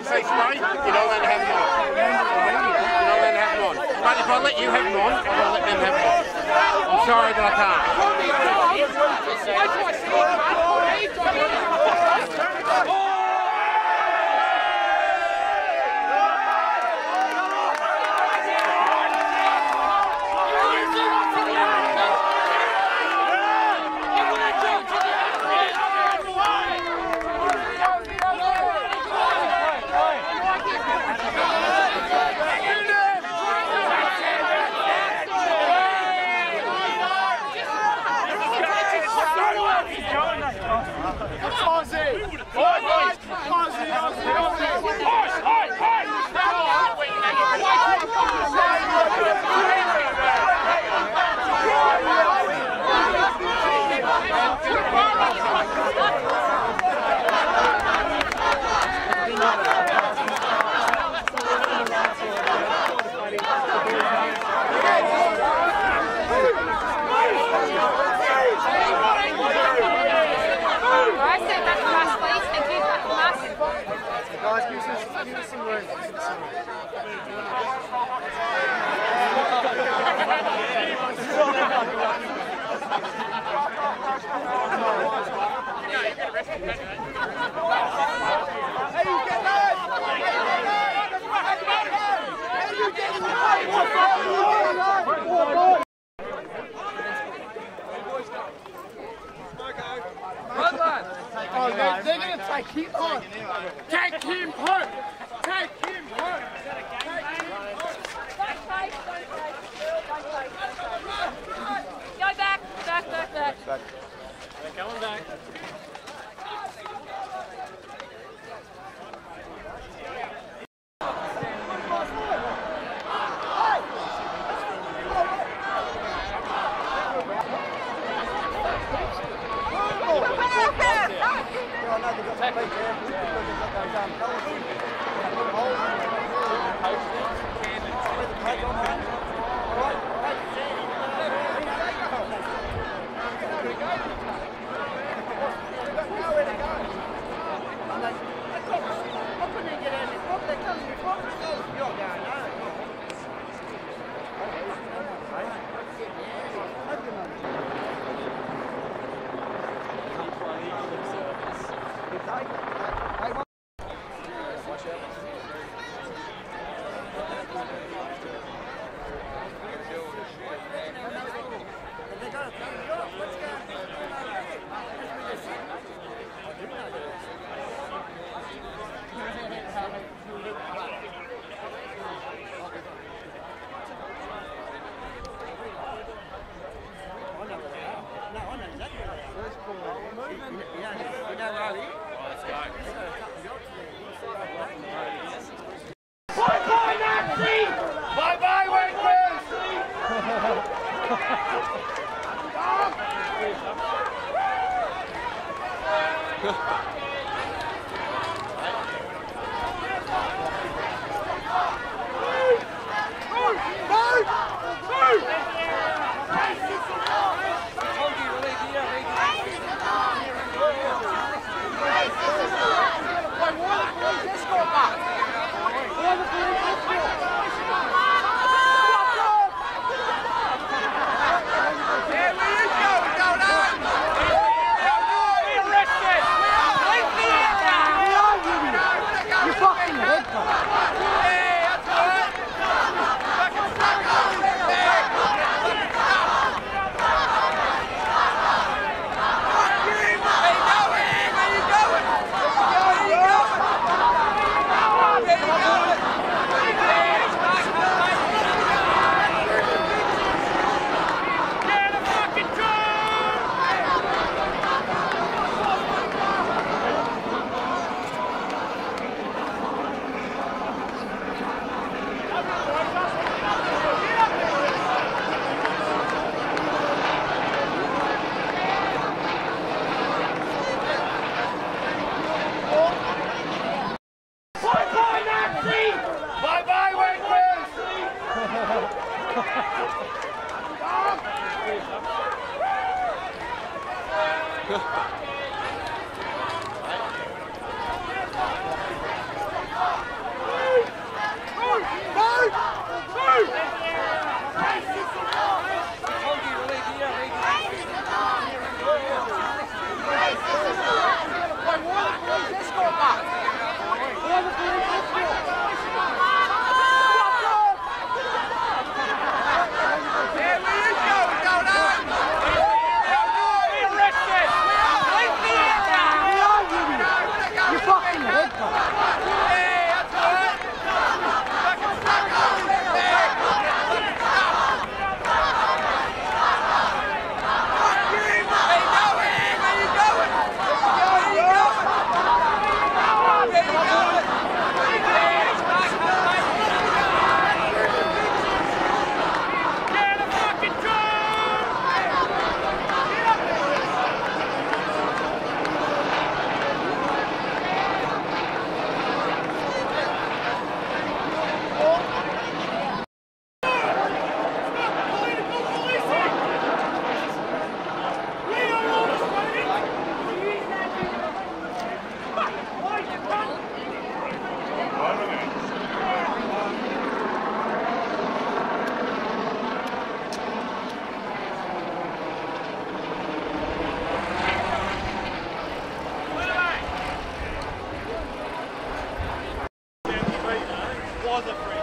say spray, you know, then have none. You know, then have none. But if I let you have none, I will let them have none. I'm sorry that I can't. was a free kick.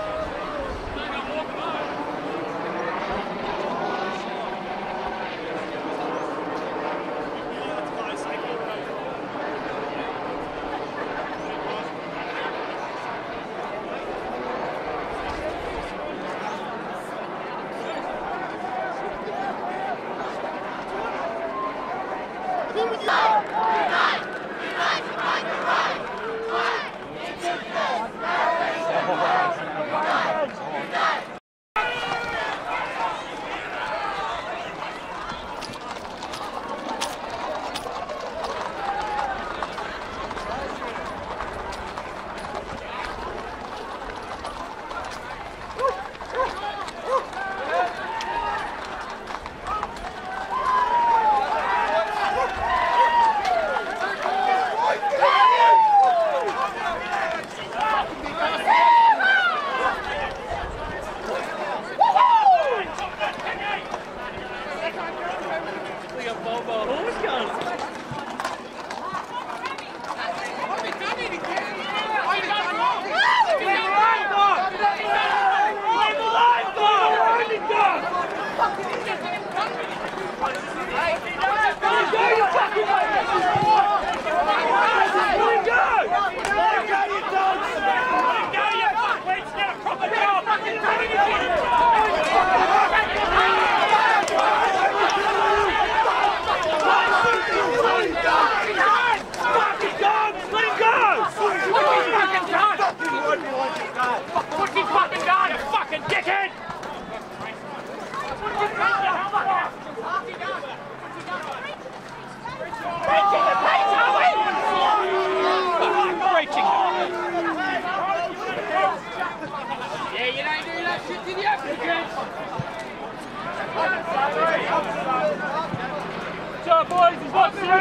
Boys, he's got zero.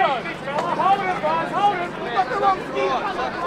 Hold it, guys, hold it. We've got the wrong skin.